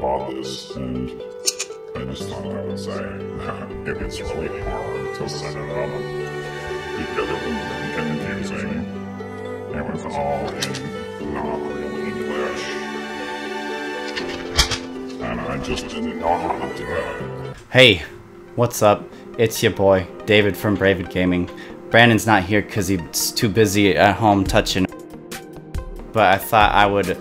bought this, and I just thought I would say it was really hard to set it up because it was confusing. It was all in not real English, and I just didn't know how to do it. Hey, what's up? It's your boy, David from Bravid Gaming. Brandon's not here because he's too busy at home touching, but I thought I would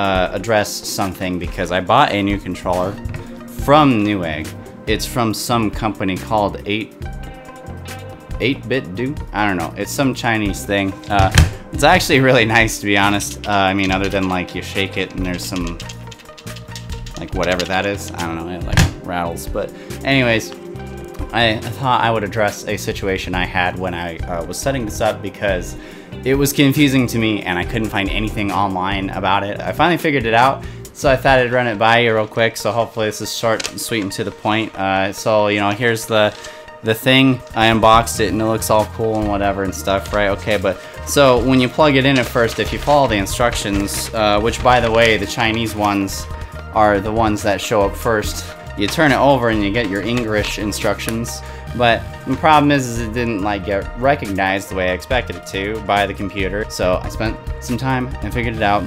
address something because I bought a new controller from Newegg. It's from some company called 8BitDo? I don't know. It's some Chinese thing. It's actually really nice, to be honest. I mean, other than like you shake it and there's some like whatever that is. I don't know. It like rattles. But anyways, I thought I would address a situation I had when I was setting this up because it was confusing to me and I couldn't find anything online about it. I finally figured it out, so I thought I'd run it by you real quick. So hopefully this is short and sweet and to the point. So you know, here's the thing. I unboxed it and it looks all cool and whatever and stuff, right? Okay, but so when you plug it in at first, if you follow the instructions, which by the way, the Chinese ones are the ones that show up first. You turn it over and you get your English instructions, but the problem is it didn't like get recognized the way I expected it to by the computer. So I spent some time and figured it out,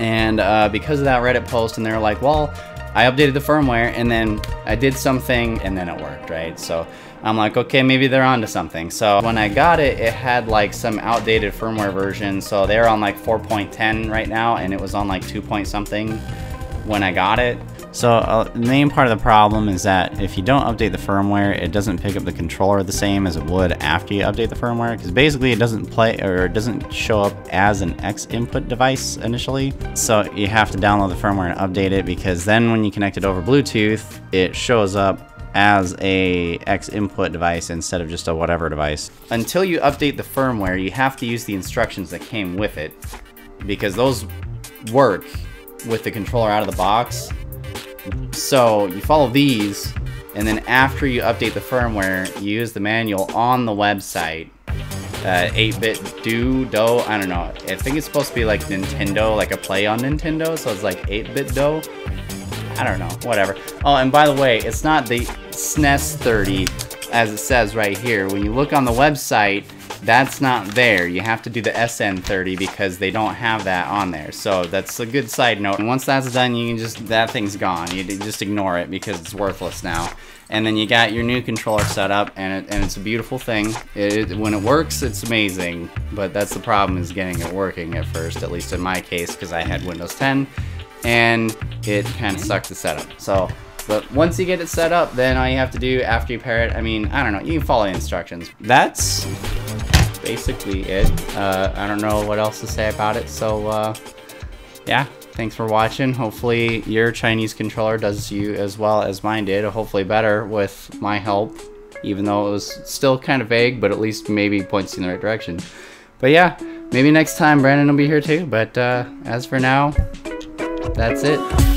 and because of that Reddit post, and they're like, well, I updated the firmware and then I did something and then it worked, right? So I'm like, okay, maybe they're onto something. So when I got it, it had like some outdated firmware version. So they're on like 4.10 right now, and it was on like 2 point something when I got it. So the main part of the problem is that if you don't update the firmware, it doesn't pick up the controller the same as it would after you update the firmware, because basically it doesn't play, or it doesn't show up as an X input device initially. So you have to download the firmware and update it, because then when you connect it over Bluetooth, it shows up as a X input device instead of just a whatever device. Until you update the firmware, you have to use the instructions that came with it, because those work with the controller out of the box. So you follow these, and then after you update the firmware, you use the manual on the website. 8BitDo, I don't know. I think it's supposed to be like Nintendo, like a play on Nintendo, so it's like 8BitDo. I don't know, whatever. Oh, and by the way, it's not the SN30 as it says right here. When you look on the website, that's not there. You have to do the SN30 because they don't have that on there. So that's a good side note. And once that's done, you can just, that thing's gone. You just ignore it because it's worthless now. And then you got your new controller set up, and it's a beautiful thing. When it works, it's amazing. But that's the problem, is getting it working at first, at least in my case, because I had Windows 10 and it kind of sucked to set up. So, but once you get it set up, then all you have to do after you pair it, I mean, I don't know, you can follow the instructions. That's basically it. I don't know what else to say about it, so yeah, thanks for watching. Hopefully your Chinese controller does you as well as mine did, hopefully better with my help, even though it was still kind of vague, but at least maybe points in the right direction. But yeah, maybe next time Brandon will be here too, but as for now, that's it.